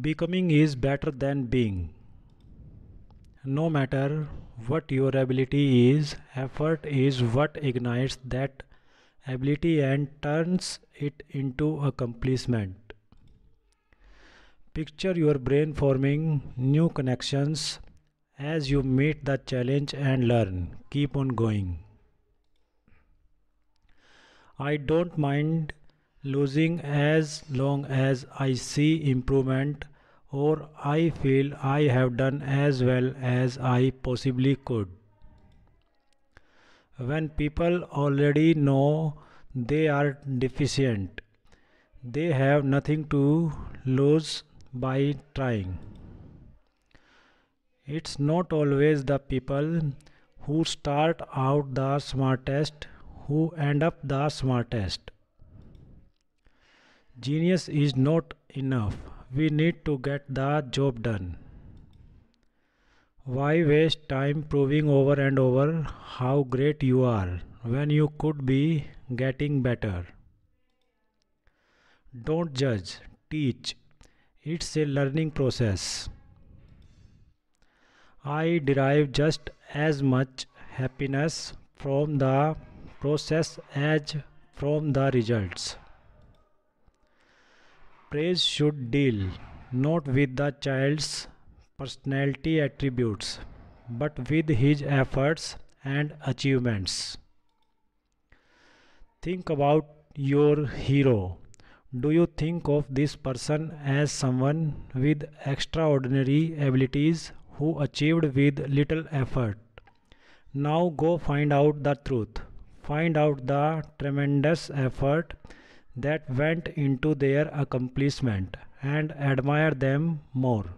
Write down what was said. Becoming is better than being. No matter what your ability is, effort is what ignites that ability and turns it into accomplishment. Picture your brain forming new connections as you meet the challenge and learn. Keep on going. I don't mind losing as long as I see improvement or I feel I have done as well as I possibly could. When people already know they are deficient, they have nothing to lose by trying. It's not always the people who start out the smartest who end up the smartest. Genius is not enough. We need to get the job done. Why waste time proving over and over how great you are when you could be getting better? Don't judge, teach. It's a learning process. I derive just as much happiness from the process as from the results. Praise should deal not with the child's personality attributes, but with his efforts and achievements. Think about your hero. Do you think of this person as someone with extraordinary abilities who achieved with little effort? Now go find out the truth. Find out the tremendous effort that went into their accomplishment and admire them more.